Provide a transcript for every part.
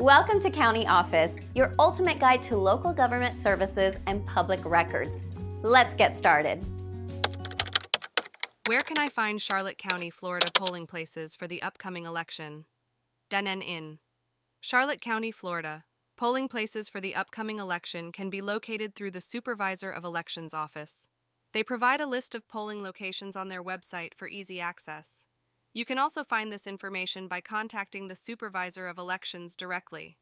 Welcome to County Office, your ultimate guide to local government services and public records. Let's get started. Where can I find Charlotte County, Florida polling places for the upcoming election? Denon in. Charlotte County, Florida. Polling places for the upcoming election can be located through the Supervisor of Elections office. They provide a list of polling locations on their website for easy access. You can also find this information by contacting the Supervisor of Elections directly.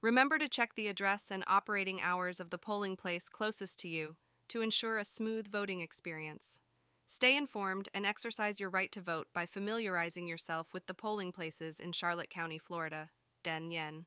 Remember to check the address and operating hours of the polling place closest to you to ensure a smooth voting experience. Stay informed and exercise your right to vote by familiarizing yourself with the polling places in Charlotte County, Florida. Den Yen.